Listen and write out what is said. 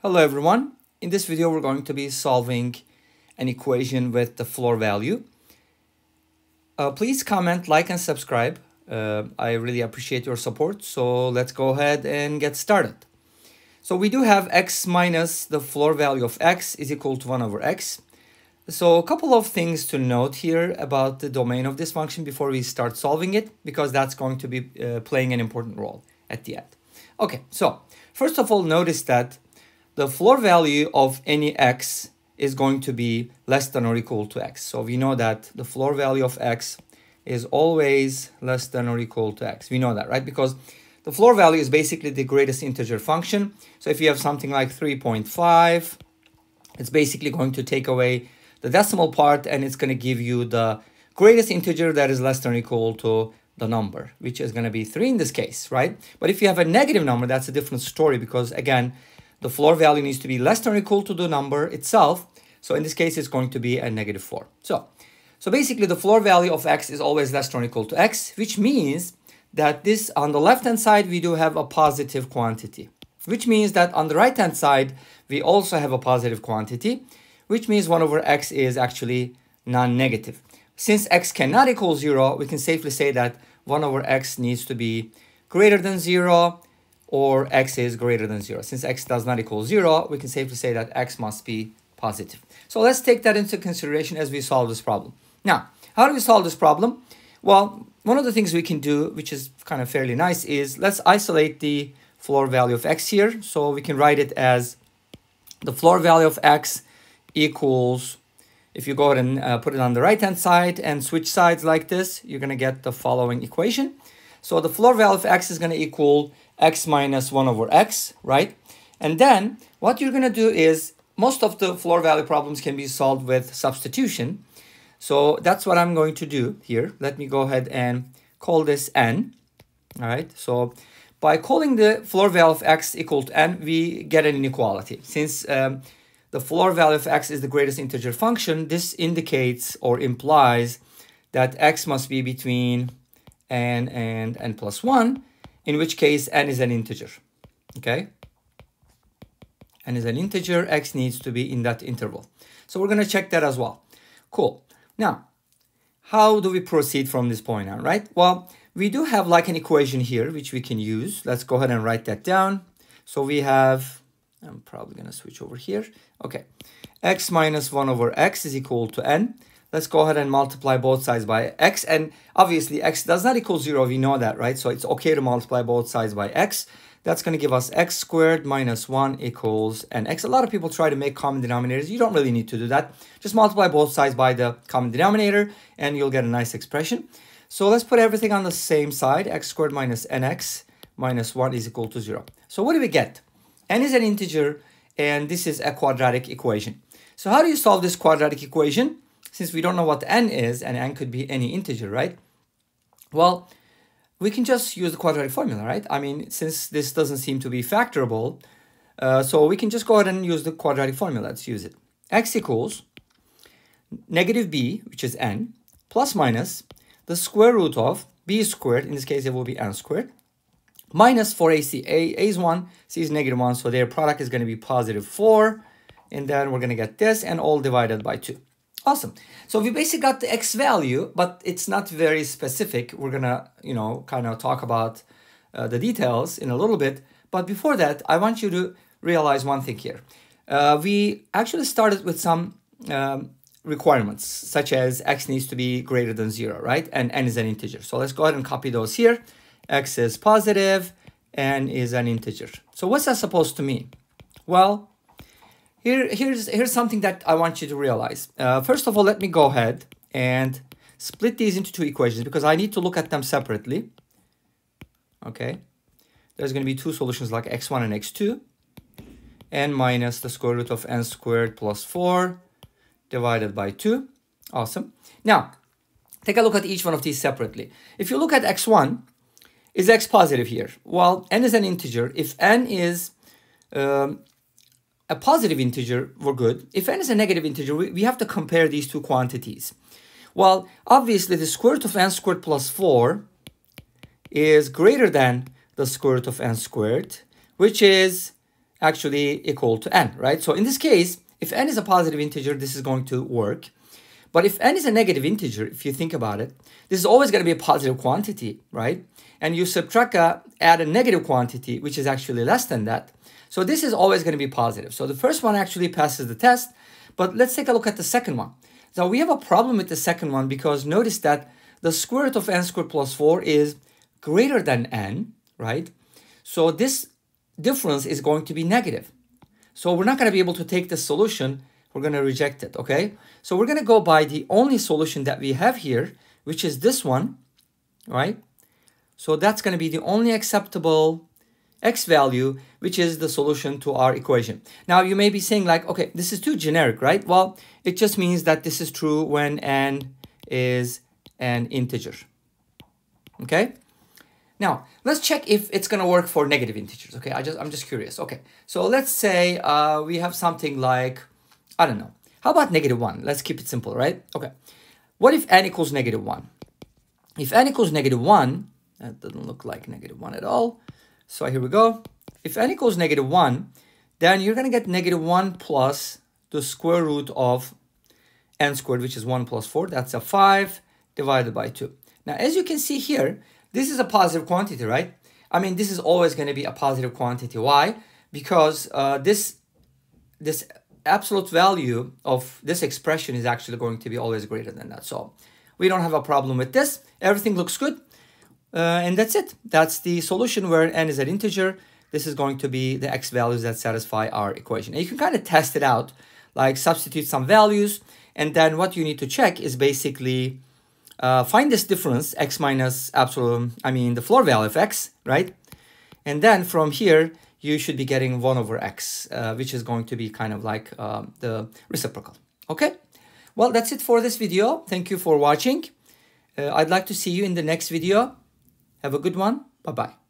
Hello everyone, in this video we're going to be solving an equation with the floor value. Please comment, like and subscribe. I really appreciate your support, so let's go ahead and get started. So we do have x minus the floor value of x is equal to 1 over x. So a couple of things to note here about the domain of this function before we start solving it, because that's going to be playing an important role at the end. Okay, so first of all, notice that the floor value of any x is going to be less than or equal to x. So we know that the floor value of x is always less than or equal to x. We know that, right? Because the floor value is basically the greatest integer function. So if you have something like 3.5, it's basically going to take away the decimal part and it's going to give you the greatest integer that is less than or equal to the number, which is going to be 3 in this case, right? But if you have a negative number, that's a different story because, again, the floor value needs to be less than or equal to the number itself. So in this case, it's going to be a negative 4. So basically, the floor value of x is always less than or equal to x, which means that this on the left-hand side, we do have a positive quantity, which means that on the right-hand side, we also have a positive quantity, which means 1 over x is actually non-negative. Since x cannot equal 0, we can safely say that 1 over x needs to be greater than 0, or x is greater than 0. Since x does not equal 0, we can safely say that x must be positive. So let's take that into consideration as we solve this problem. Now, how do we solve this problem? Well, one of the things we can do, which is kind of fairly nice, is let's isolate the floor value of x here. So we can write it as the floor value of x equals, if you go ahead and put it on the right-hand side and switch sides like this, you're going to get the following equation. So the floor value of x is going to equal x minus 1 over x, right? And then what you're going to do is, most of the floor value problems can be solved with substitution. So that's what I'm going to do here. Let me go ahead and call this n, all right? So by calling the floor value of x equal to n, we get an inequality. Since the floor value of x is the greatest integer function, this indicates or implies that x must be between n and n plus 1, in which case n is an integer, okay? n is an integer, x needs to be in that interval. So we're going to check that as well. Cool. Now, how do we proceed from this point on, right? Well, we do have like an equation here, which we can use. Let's go ahead and write that down. So we have, I'm probably going to switch over here. Okay, x minus 1 over x is equal to n. Let's go ahead and multiply both sides by x. And obviously, x does not equal 0. We know that, right? So it's okay to multiply both sides by x. That's going to give us x squared minus 1 equals nx. A lot of people try to make common denominators. You don't really need to do that. Just multiply both sides by the common denominator, and you'll get a nice expression. So let's put everything on the same side. X squared minus nx minus 1 is equal to 0. So what do we get? n is an integer, and this is a quadratic equation. So how do you solve this quadratic equation? Since we don't know what n is, and n could be any integer, right? Well, we can just use the quadratic formula, right? I mean, since this doesn't seem to be factorable, so we can just go ahead and use the quadratic formula. Let's use it. X equals negative b, which is n, plus minus the square root of b squared, in this case it will be n squared, minus 4ac. A is 1, c is negative 1, so their product is going to be positive 4, and then we're going to get this, and all divided by 2. Awesome. So we basically got the x value, but it's not very specific. We're going to, kind of talk about the details in a little bit. But before that, I want you to realize one thing here. We actually started with some requirements, such as x needs to be greater than 0, right? And n is an integer. So let's go ahead and copy those here. X is positive, n is an integer. So what's that supposed to mean? Well, here's something that I want you to realize. First of all, let me go ahead and split these into two equations because I need to look at them separately. Okay. There's going to be two solutions like x1 and x2. N minus the square root of n squared plus 4 divided by 2. Awesome. Now, take a look at each one of these separately. If you look at x1, is x positive here? Well, n is an integer. If n is a positive integer, we're good. If n is a negative integer, we have to compare these two quantities. Well, obviously, the square root of n squared plus 4 is greater than the square root of n squared, which is actually equal to n, right? So in this case, if n is a positive integer, this is going to work. But if n is a negative integer, if you think about it, this is always going to be a positive quantity, right? And you subtract, add a negative quantity, which is actually less than that. So this is always going to be positive. So the first one actually passes the test. But let's take a look at the second one. So we have a problem with the second one because notice that the square root of n squared plus 4 is greater than n, right? So this difference is going to be negative. So we're not going to be able to take the solution. We're going to reject it, okay? So we're going to go by the only solution that we have here, which is this one, right? So that's going to be the only acceptable x value, which is the solution to our equation. Now, you may be saying like, okay, this is too generic, right? Well, it just means that this is true when n is an integer, okay? Now, let's check if it's going to work for negative integers, okay? I'm just curious, okay? So let's say we have something like, I don't know. How about negative 1? Let's keep it simple, right? Okay. What if n equals negative 1? If n equals negative 1, that doesn't look like negative 1 at all. So here we go. If n equals negative 1, then you're going to get negative 1 plus the square root of n squared, which is 1 plus 4. That's a 5 divided by 2. Now, as you can see here, this is a positive quantity, right? I mean, this is always going to be a positive quantity. Why? Because this absolute value of this expression is actually going to be always greater than that. So we don't have a problem with this. Everything looks good. And that's it. That's the solution where n is an integer. This is going to be the x values that satisfy our equation. And you can kind of test it out, like substitute some values. And then what you need to check is basically find this difference, x minus absolute, I mean the floor value of x, right? And then from here, you should be getting 1 over x, which is going to be kind of like the reciprocal. Okay? Well, that's it for this video. Thank you for watching. I'd like to see you in the next video. Have a good one. Bye-bye.